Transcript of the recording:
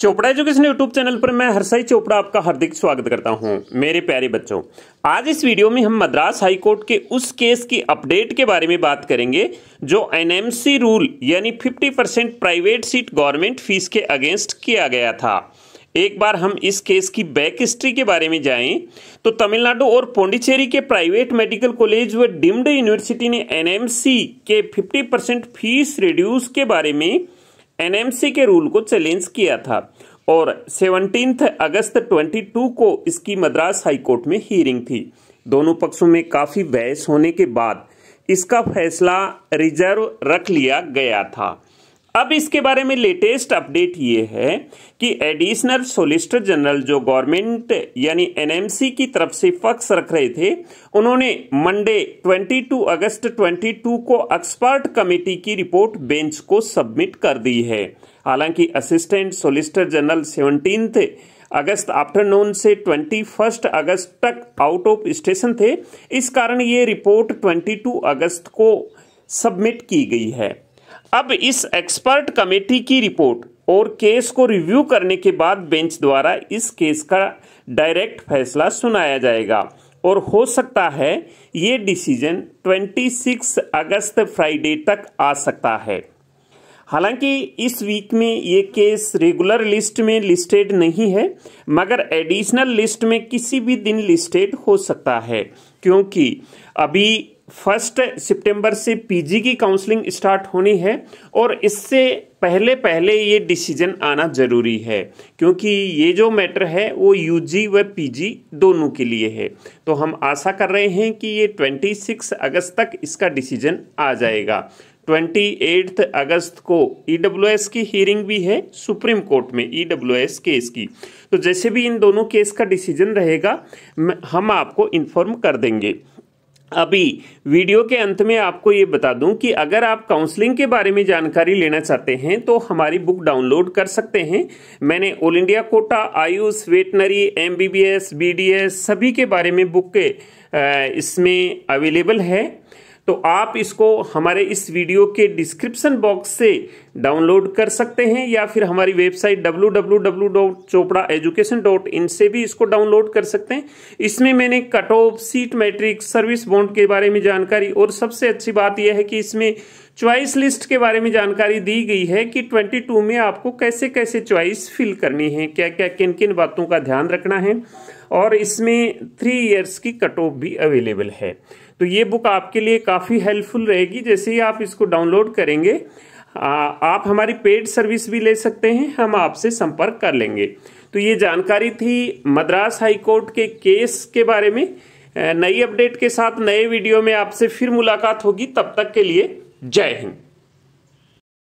Chopra education YouTube channel पर मैं हरसाई चोपड़ा आपका हार्दिक स्वागत करता हूं। मेरे प्यारे बच्चों, आज इस वीडियो में हम मद्रास हाई कोर्ट के उस केस की अपडेट के बारे में बात करेंगे जो एनएमसी रूल यानी 50% प्राइवेट सीट गवर्नमेंट फीस के अगेंस्ट किया गया था। एक बार हम इस केस की बैक हिस्ट्री के बारे में जाएं तो तमिलनाडु और पुण्डिचेरी के प्राइवेट मेडिकल कॉलेज व डीम्ड यूनिवर्सिटी ने एनएमसी के 50% फीस रिड्यूस के बारे में एनएमसी के रूल को चैलेंज किया था और 17 अगस्त 2022 को इसकी मद्रास हाई कोर्ट में हीयरिंग थी। दोनों पक्षों में काफी बहस होने के बाद इसका फैसला रिजर्व रख लिया गया था। अब इसके बारे में लेटेस्ट अपडेट ये है कि एडिशनल सोलिसिटर जनरल जो गवर्नमेंट यानी एनएमसी की तरफ से पक्ष रख रहे थे, उन्होंने मंडे 22 अगस्त 22 को एक्सपर्ट कमेटी की रिपोर्ट बेंच को सबमिट कर दी है। हालांकि असिस्टेंट सोलिसिटर जनरल 17 अगस्त आफ्टरनून से 21 अगस्त तक आउट ऑफ स्टेशन थे, इस कारण ये रिपोर्ट 22 अगस्त को सबमिट की गई है। अब इस एक्सपर्ट कमेटी की रिपोर्ट और केस को रिव्यू करने के बाद बेंच द्वारा इस केस का डायरेक्ट फैसला सुनाया जाएगा और हो सकता है ये डिसीजन 26 अगस्त फ्राइडे तक आ सकता है। हालांकि इस वीक में ये केस रेगुलर लिस्ट में लिस्टेड नहीं है, मगर एडिशनल लिस्ट में किसी भी दिन लिस्टेड हो सकता है, क्योंकि अभी 1 सितंबर से पीजी की काउंसलिंग स्टार्ट होनी है और इससे पहले पहले ये डिसीजन आना जरूरी है, क्योंकि ये जो मैटर है वो यूजी व पीजी दोनों के लिए है। तो हम आशा कर रहे हैं कि ये 26 अगस्त तक इसका डिसीजन आ जाएगा। 28 अगस्त को ईडब्ल्यूएस की हियरिंग भी है सुप्रीम कोर्ट में, ईडब्ल्यूएस केस की। तो जैसे भी इन दोनों केस का डिसीजन रहेगा हम आपको इन्फॉर्म कर देंगे। अभी वीडियो के अंत में आपको ये बता दूं कि अगर आप काउंसलिंग के बारे में जानकारी लेना चाहते हैं तो हमारी बुक डाउनलोड कर सकते हैं। मैंने all India quota, AYUSH, veterinary, MBBS, BDS सभी के बारे में बुक इसमें अवेलेबल है, तो आप इसको हमारे इस वीडियो के डिस्क्रिप्शन बॉक्स से डाउनलोड कर सकते हैं या फिर हमारी वेबसाइट www.chopraeducation.in से भी इसको डाउनलोड कर सकते हैं। इसमें मैंने cut off, seat matrix, service bond के बारे में जानकारी और सबसे अच्छी बात यह है कि इसमें चॉइस लिस्ट के बारे में जानकारी दी गई है कि 22 में आपको कैसे कैसे चॉइस फिल करनी है, क्या क्या किन किन बातों का ध्यान रखना है, और इसमें 3 इयर्स की कट ऑफ भी अवेलेबल है। तो ये बुक आपके लिए काफ़ी हेल्पफुल रहेगी। जैसे ही आप इसको डाउनलोड करेंगे आप हमारी पेड सर्विस भी ले सकते हैं, हम आपसे संपर्क कर लेंगे। तो ये जानकारी थी मद्रास हाई कोर्ट के केस के बारे में। नई अपडेट के साथ नए वीडियो में आपसे फिर मुलाकात होगी, तब तक के लिए जय हिंद।